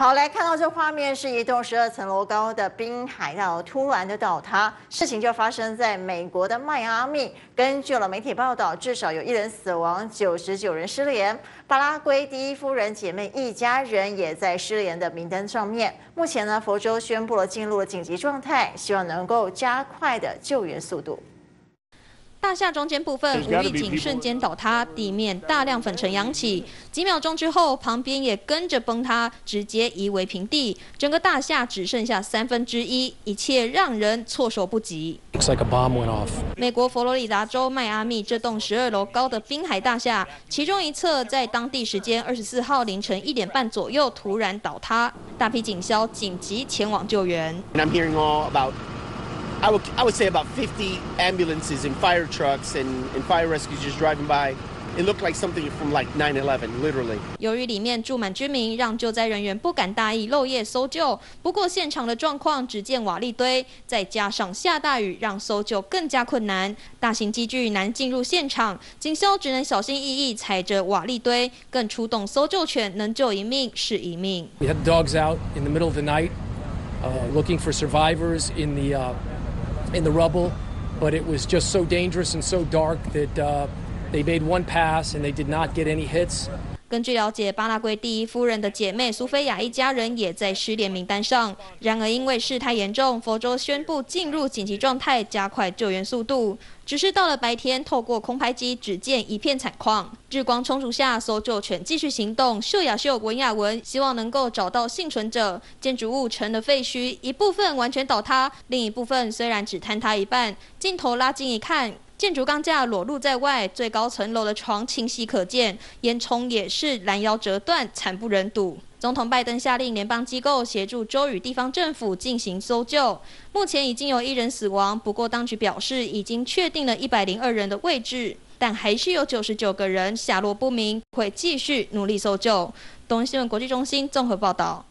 好，来看到这画面是一栋12层楼高的滨海大楼突然的倒塌，事情就发生在美国的迈阿密。根据了媒体报道，至少有1人死亡，99人失联。巴拉圭第一夫人姐妹一家人也在失联的名单上面。目前呢，佛州宣布了进入了紧急状态，希望能够加快的救援速度。 大厦中间部分无预警瞬间倒塌，地面大量粉尘扬起，几秒钟之后，旁边也跟着崩塌，直接夷为平地。整个大厦只剩下1/3，一切让人措手不及。美国佛罗里达州迈阿密这栋12楼高的滨海大厦，其中一侧在当地时间24号凌晨1点半左右突然倒塌，大批警消紧急前往救援。 I would say about 50 ambulances and fire trucks and fire rescues just driving by. It looked like something from like 9/11, literally. 由于里面住满居民，让救灾人员不敢大意漏夜搜救。不过现场的状况，只见瓦砾堆，再加上下大雨，让搜救更加困难。大型机具难进入现场，警消只能小心翼翼踩着瓦砾堆，更出动搜救犬，能救一命是一命。We had dogs out in the middle of the night, looking for survivors in the rubble, but it was just so dangerous and so dark that they made one pass and they did not get any hits. 根据了解，巴拉圭第一夫人的姐妹苏菲亚一家人也在失联名单上。然而，因为事态严重，佛州宣布进入紧急状态，加快救援速度。只是到了白天，透过空拍机只见一片惨况。日光充足下，搜救犬继续行动，嗅呀嗅，闻呀闻，希望能够找到幸存者。建筑物成了废墟，一部分完全倒塌，另一部分虽然只坍塌一半。镜头拉近一看。 建筑钢架裸露在外，最高层楼的床清晰可见，烟囱也是拦腰折断，惨不忍睹。总统拜登下令联邦机构协助州与地方政府进行搜救，目前已经有1人死亡，不过当局表示已经确定了102人的位置，但还是有99个人下落不明，会继续努力搜救。东森新闻国际中心综合报道。